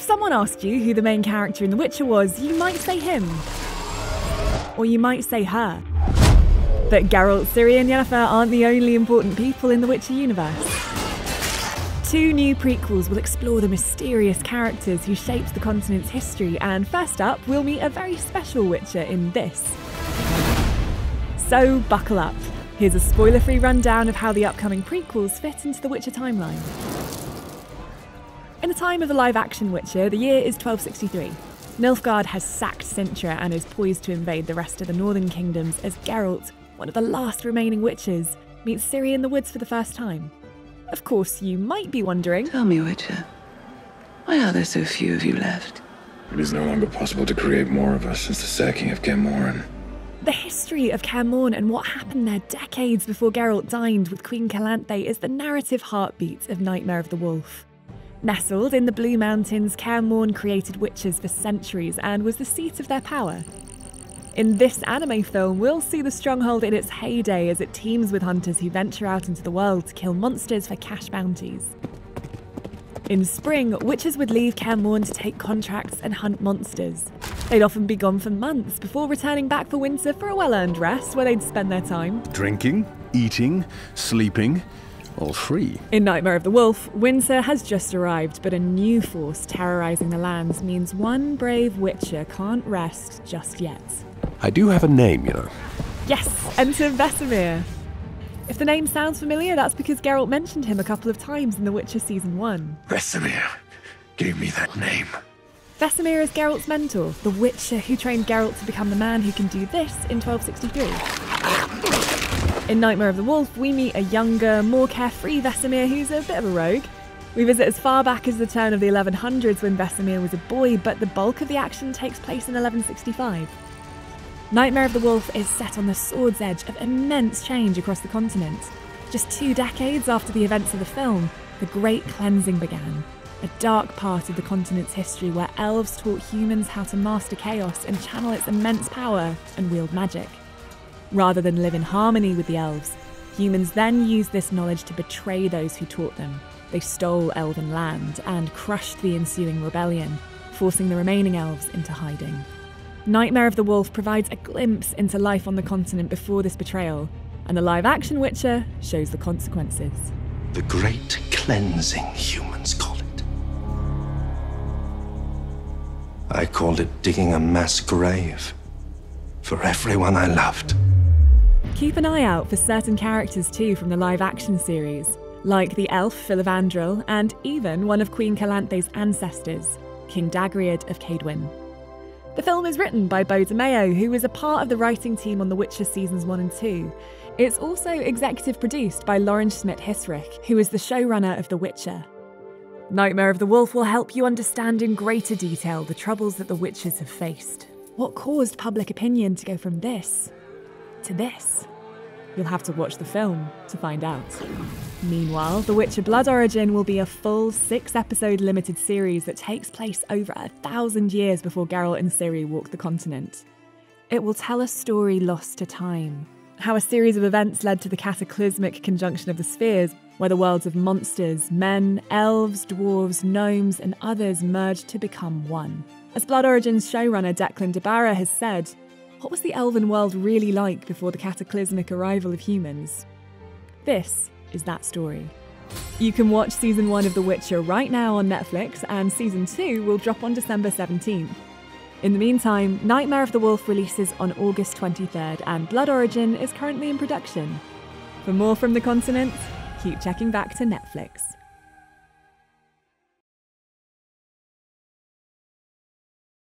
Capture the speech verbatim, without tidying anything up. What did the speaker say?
If someone asked you who the main character in The Witcher was, you might say him. Or you might say her. But Geralt, Ciri and Yennefer aren't the only important people in the Witcher universe. Two new prequels will explore the mysterious characters who shaped the continent's history, and first up, we'll meet a very special Witcher in this. So buckle up. Here's a spoiler-free rundown of how the upcoming prequels fit into the Witcher timeline. In the time of the live-action Witcher, the year is twelve sixty-three. Nilfgaard has sacked Cintra and is poised to invade the rest of the Northern Kingdoms as Geralt, one of the last remaining Witchers, meets Ciri in the woods for the first time. Of course, you might be wondering... Tell me, Witcher, why are there so few of you left? It is no longer possible to create more of us since the sacking of Kaer Morhen. The history of Kaer Morhen and what happened there decades before Geralt dined with Queen Calanthe is the narrative heartbeat of Nightmare of the Wolf. Nestled in the Blue Mountains, Kaer Morhen created witches for centuries and was the seat of their power. In this anime film, we'll see the stronghold in its heyday as it teems with hunters who venture out into the world to kill monsters for cash bounties. In spring, witches would leave Kaer Morhen to take contracts and hunt monsters. They'd often be gone for months before returning back for winter for a well-earned rest where they'd spend their time. Drinking, eating, sleeping, all free. In Nightmare of the Wolf, winter has just arrived, but a new force terrorizing the lands means one brave witcher can't rest just yet. I do have a name, you know. Yes, enter Vesemir. If the name sounds familiar, that's because Geralt mentioned him a couple of times in The Witcher Season one. Vesemir gave me that name. Vesemir is Geralt's mentor, the Witcher who trained Geralt to become the man who can do this in twelve sixty-three. In Nightmare of the Wolf, we meet a younger, more carefree Vesemir who's a bit of a rogue. We visit as far back as the turn of the eleven hundreds when Vesemir was a boy, but the bulk of the action takes place in eleven sixty-five. Nightmare of the Wolf is set on the sword's edge of immense change across the continent. Just two decades after the events of the film, the Great Cleansing began. A dark part of the continent's history where elves taught humans how to master chaos and channel its immense power and wield magic. Rather than live in harmony with the elves, humans then used this knowledge to betray those who taught them. They stole elven land and crushed the ensuing rebellion, forcing the remaining elves into hiding. Nightmare of the Wolf provides a glimpse into life on the continent before this betrayal, and the live-action Witcher shows the consequences. The Great Cleansing, humans call it. I called it digging a mass grave for everyone I loved. Keep an eye out for certain characters too from the live-action series, like the elf Filavandrel and even one of Queen Calanthe's ancestors, King Dagriad of Kaedwen. The film is written by Bo DiMeo, who was a part of the writing team on The Witcher Seasons one and two. It's also executive produced by Laurence Schmidt Hissrich, who is the showrunner of The Witcher. Nightmare of the Wolf will help you understand in greater detail the troubles that the witches have faced. What caused public opinion to go from this to this? You'll have to watch the film to find out. Meanwhile, The Witcher Blood Origin will be a full six-episode limited series that takes place over a thousand years before Geralt and Ciri walked the continent. It will tell a story lost to time. How a series of events led to the cataclysmic conjunction of the spheres, where the worlds of monsters, men, elves, dwarves, gnomes and others merged to become one. As Blood Origin's showrunner Declan DeBarra has said, what was the elven world really like before the cataclysmic arrival of humans? This is that story. You can watch Season one of The Witcher right now on Netflix, and Season two will drop on December seventeenth. In the meantime, Nightmare of the Wolf releases on August twenty-third, and Blood Origin is currently in production. For more from the continent, keep checking back to Netflix.